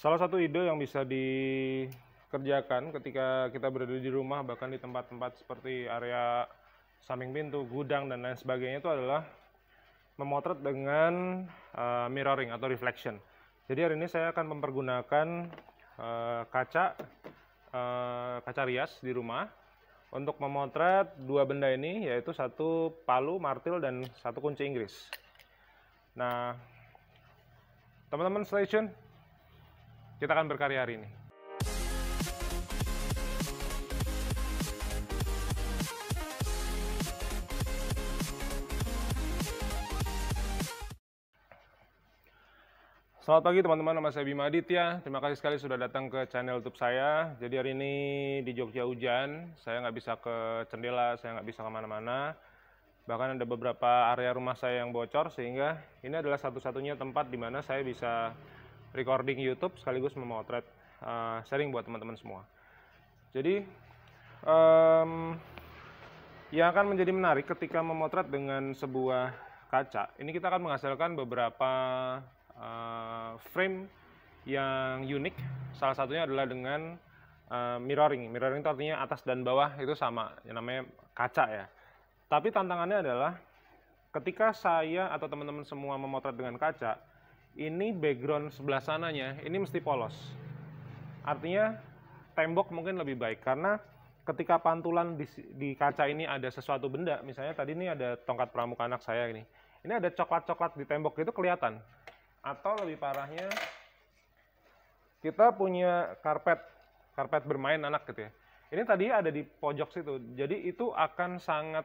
Salah satu ide yang bisa dikerjakan ketika kita berada di rumah, bahkan di tempat-tempat seperti area samping pintu, gudang, dan lain sebagainya, itu adalah memotret dengan mirroring atau reflection. Jadi hari ini saya akan mempergunakan kaca rias di rumah untuk memotret dua benda ini, yaitu satu palu martil dan satu kunci Inggris. Nah, teman-teman stay tune, kita akan berkarya hari ini. Selamat pagi teman-teman, nama saya Bima Adhitya. Terima kasih sekali sudah datang ke channel YouTube saya. Jadi hari ini di Jogja hujan, saya nggak bisa ke jendela, saya nggak bisa kemana-mana. Bahkan ada beberapa area rumah saya yang bocor, sehingga ini adalah satu-satunya tempat di mana saya bisa recording YouTube sekaligus memotret, sharing buat teman-teman semua. Jadi yang akan menjadi menarik ketika memotret dengan sebuah kaca, ini kita akan menghasilkan beberapa frame yang unik. Salah satunya adalah dengan mirroring. Mirroring itu artinya atas dan bawah itu sama, yang namanya kaca ya. Tapi tantangannya adalah ketika saya atau teman-teman semua memotret dengan kaca, ini background sebelah sananya ini mesti polos. Artinya tembok mungkin lebih baik, karena ketika pantulan di kaca ini ada sesuatu benda, misalnya tadi ini ada tongkat pramuka anak saya ini. Ini ada coklat-coklat di tembok itu kelihatan. Atau lebih parahnya, kita punya karpet bermain anak gitu ya. Ini tadi ada di pojok situ, jadi itu akan sangat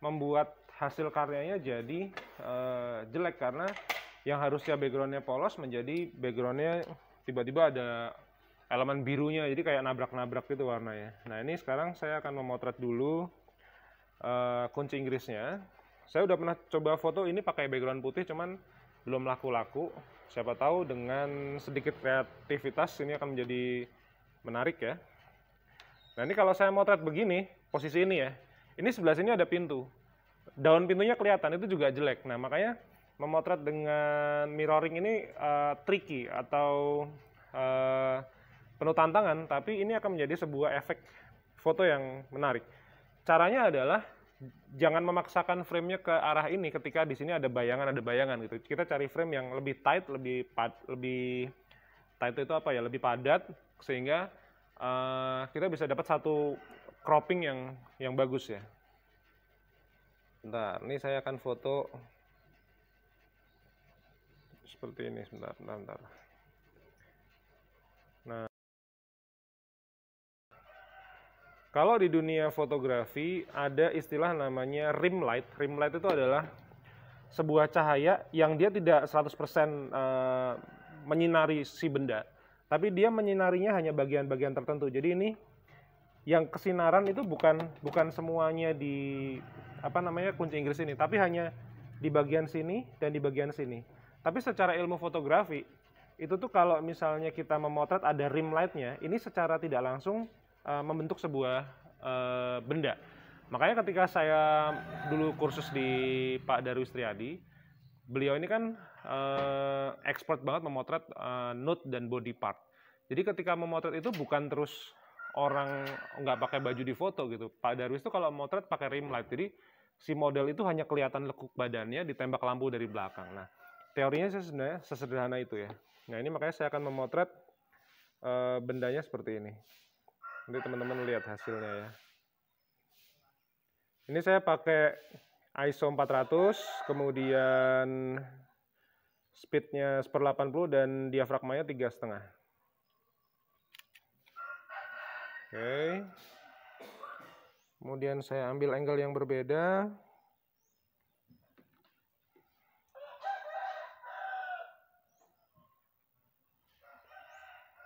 membuat hasil karyanya jadi jelek, karena yang harusnya backgroundnya polos menjadi backgroundnya tiba-tiba ada elemen birunya, jadi kayak nabrak-nabrak gitu warnanya. Nah ini sekarang saya akan memotret dulu kunci Inggrisnya. Saya udah pernah coba foto ini pakai background putih, cuman belum laku-laku. Siapa tahu dengan sedikit kreativitas ini akan menjadi menarik ya. Nah ini kalau saya motret begini, posisi ini ya, ini sebelah sini ada pintu, daun pintunya kelihatan, itu juga jelek. Nah makanya memotret dengan mirroring ini tricky atau penuh tantangan, tapi ini akan menjadi sebuah efek foto yang menarik. Caranya adalah jangan memaksakan framenya ke arah ini ketika di sini ada bayangan gitu. Kita cari frame yang lebih tight, lebih tight itu apa ya? Lebih padat, sehingga kita bisa dapat satu cropping yang bagus ya. Bentar, ini saya akan foto seperti ini. Sebentar. Nah, kalau di dunia fotografi ada istilah namanya rim light. Rim light itu adalah sebuah cahaya yang dia tidak 100% menyinari si benda, tapi dia menyinarinya hanya bagian-bagian tertentu. Jadi ini yang kesinaran itu bukan semuanya di apa namanya kunci Inggris ini, tapi hanya di bagian sini dan di bagian sini. Tapi secara ilmu fotografi itu tuh kalau misalnya kita memotret ada rim light-nya, ini secara tidak langsung membentuk sebuah benda. Makanya ketika saya dulu kursus di Pak Darwis Triadi, beliau ini kan expert banget memotret nude dan body part. Jadi ketika memotret itu bukan terus orang nggak pakai baju di foto gitu. Pak Darwis itu kalau memotret pakai rim light, jadi si model itu hanya kelihatan lekuk badannya ditembak lampu dari belakang. Nah teorinya sebenarnya sesederhana itu ya. Nah ini makanya saya akan memotret bendanya seperti ini. Nanti teman-teman lihat hasilnya ya. Ini saya pakai ISO 400, kemudian speednya 1/80 dan diafragmanya 3,5. Oke. Kemudian saya ambil angle yang berbeda.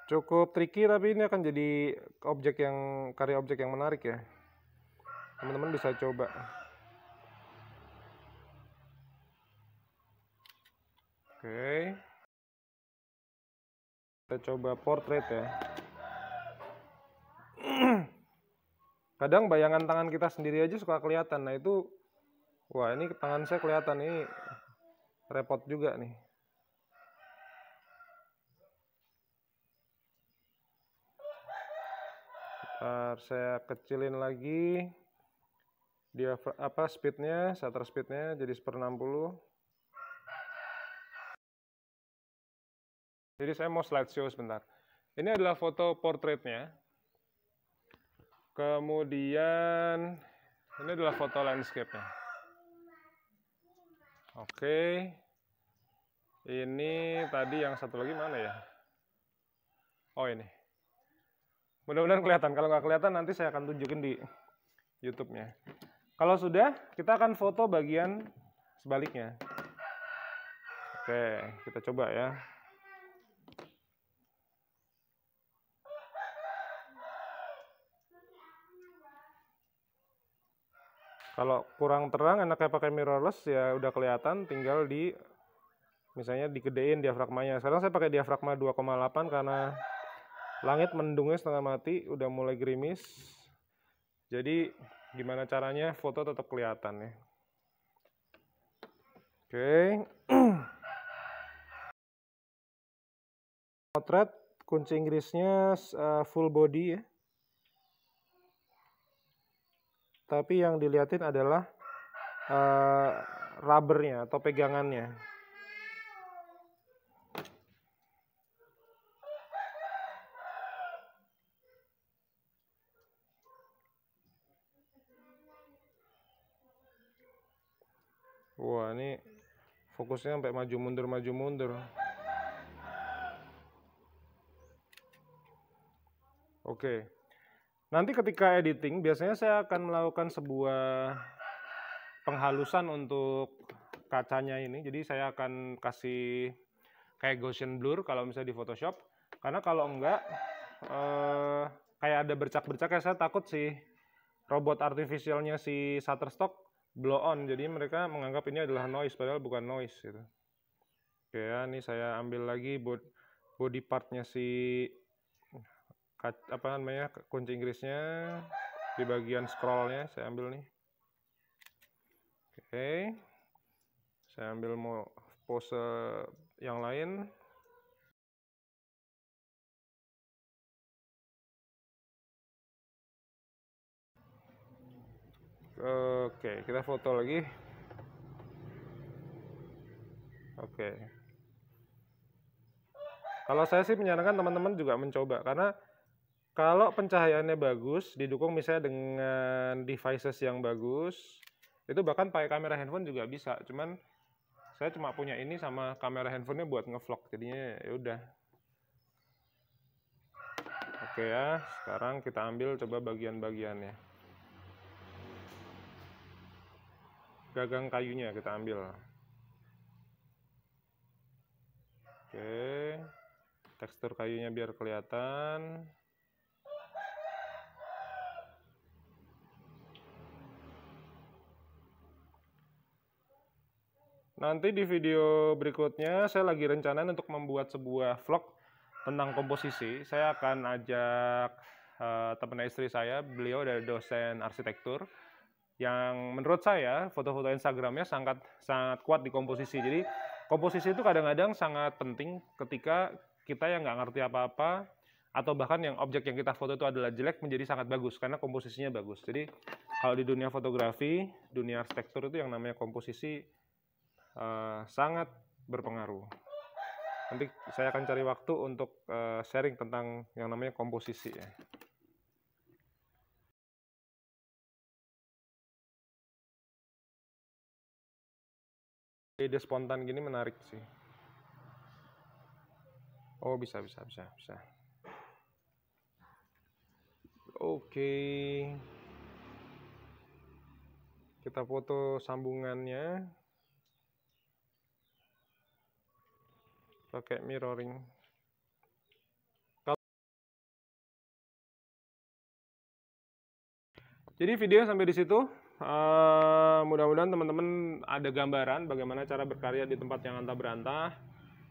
Cukup tricky, tapi ini akan jadi karya objek yang menarik ya. Teman-teman bisa coba. Oke. Kita coba portrait ya. Kadang bayangan tangan kita sendiri aja suka kelihatan. Nah itu, wah ini tangan saya kelihatan, ini repot juga nih. saya kecilin lagi di speednya, shutter speednya jadi 1/60. Jadi saya mau slideshow sebentar. Ini adalah foto portraitnya. Kemudian ini adalah foto landscape-nya. Oke. Ini tadi yang satu lagi mana ya? Oh ini. Mudah-mudahan kelihatan. Kalau nggak kelihatan nanti saya akan tunjukin di YouTube-nya. Kalau sudah, kita akan foto bagian sebaliknya. Oke, kita coba ya. Kalau kurang terang, enaknya pakai mirrorless ya udah kelihatan, tinggal di misalnya digedein diafragmanya. Sekarang saya pakai diafragma 2,8 karena langit mendungnya setengah mati, udah mulai gerimis. Jadi gimana caranya foto tetap kelihatan ya. Oke. Potret kunci Inggrisnya full body ya. Tapi yang dilihatin adalah rubbernya atau pegangannya. Wah, ini fokusnya sampai maju mundur, maju mundur. Oke. Nanti ketika editing, biasanya saya akan melakukan sebuah penghalusan untuk kacanya ini. Jadi saya akan kasih kayak Gaussian blur kalau misalnya di Photoshop. Karena kalau enggak, kayak ada bercak-bercak ya, saya takut si robot artifisialnya si Shutterstock blow on. Jadi mereka menganggap ini adalah noise, padahal bukan noise gitu. Oke ya, ini saya ambil lagi body partnya si kunci Inggrisnya di bagian scrollnya saya ambil nih. Oke, saya ambil mau pose yang lain. Oke, kita foto lagi. Oke, kalau saya sih menyarankan teman-teman juga mencoba, karena kalau pencahayaannya bagus, didukung misalnya dengan devices yang bagus, itu bahkan pakai kamera handphone juga bisa. Cuman saya cuma punya ini sama kamera handphonenya buat ngevlog, jadinya ya udah. Oke ya, sekarang kita ambil coba bagian-bagiannya. Gagang kayunya kita ambil. Oke, tekstur kayunya biar kelihatan. Nanti di video berikutnya saya lagi rencanain untuk membuat sebuah vlog tentang komposisi. Saya akan ajak teman istri saya, beliau dari dosen arsitektur, yang menurut saya foto-foto Instagramnya sangat kuat di komposisi. Jadi komposisi itu kadang-kadang sangat penting ketika kita yang nggak ngerti apa-apa, atau bahkan yang objek yang kita foto itu adalah jelek menjadi sangat bagus karena komposisinya bagus. Jadi kalau di dunia fotografi, dunia arsitektur itu yang namanya komposisi sangat berpengaruh. Nanti saya akan cari waktu untuk sharing tentang yang namanya komposisi ya. Ide spontan gini menarik sih. Oh, bisa. Oke. Kita foto sambungannya. Pakai mirroring. Jadi video sampai di situ. Mudah-mudahan teman-teman ada gambaran bagaimana cara berkarya di tempat yang antah berantah,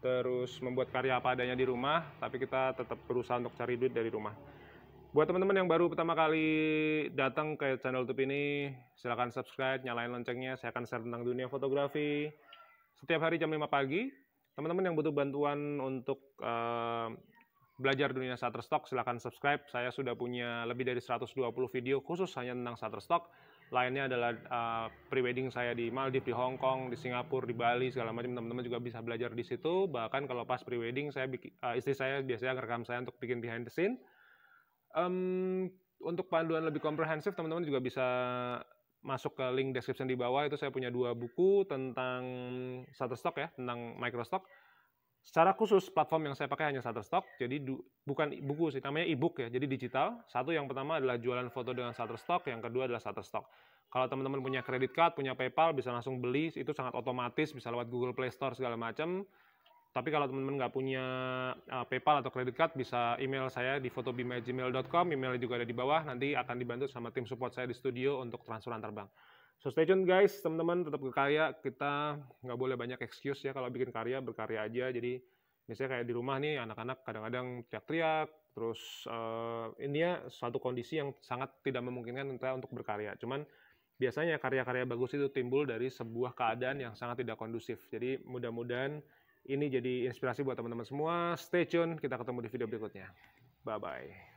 terus membuat karya apa adanya di rumah, tapi kita tetap berusaha untuk cari duit dari rumah. Buat teman-teman yang baru pertama kali datang ke channel YouTube ini, silahkan subscribe, nyalain loncengnya. Saya akan share tentang dunia fotografi setiap hari jam 5 pagi. Teman-teman yang butuh bantuan untuk Belajar Dunia Shutterstock, silahkan subscribe. Saya sudah punya lebih dari 120 video khusus hanya tentang Shutterstock. Lainnya adalah pre-wedding saya di Maldives, di Hong Kong, di Singapura, di Bali, segala macam. Teman-teman juga bisa belajar di situ. Bahkan kalau pas pre-wedding, istri saya biasanya ngerekam saya untuk bikin behind the scene. Untuk panduan lebih komprehensif, teman-teman juga bisa masuk ke link description di bawah. Itu saya punya 2 buku tentang Shutterstock ya, tentang microstock. Secara khusus platform yang saya pakai hanya Shutterstock, jadi bukan buku sih, namanya e-book ya, jadi digital. Satu yang pertama adalah jualan foto dengan Shutterstock, yang kedua adalah Shutterstock. Kalau teman-teman punya kredit card, punya PayPal, bisa langsung beli, itu sangat otomatis, bisa lewat Google Play Store segala macam. Tapi kalau teman-teman nggak punya PayPal atau kredit card, bisa email saya di photobima@gmail.com, emailnya juga ada di bawah, nanti akan dibantu sama tim support saya di studio untuk transfer antar bank. So stay tune guys, teman-teman tetap berkarya, kita nggak boleh banyak excuse ya kalau bikin karya, berkarya aja. Jadi misalnya kayak di rumah nih anak-anak kadang-kadang teriak-teriak, terus intinya suatu kondisi yang sangat tidak memungkinkan kita untuk berkarya. Cuman biasanya karya-karya bagus itu timbul dari sebuah keadaan yang sangat tidak kondusif. Jadi mudah-mudahan ini jadi inspirasi buat teman-teman semua. Stay tune, kita ketemu di video berikutnya. Bye-bye.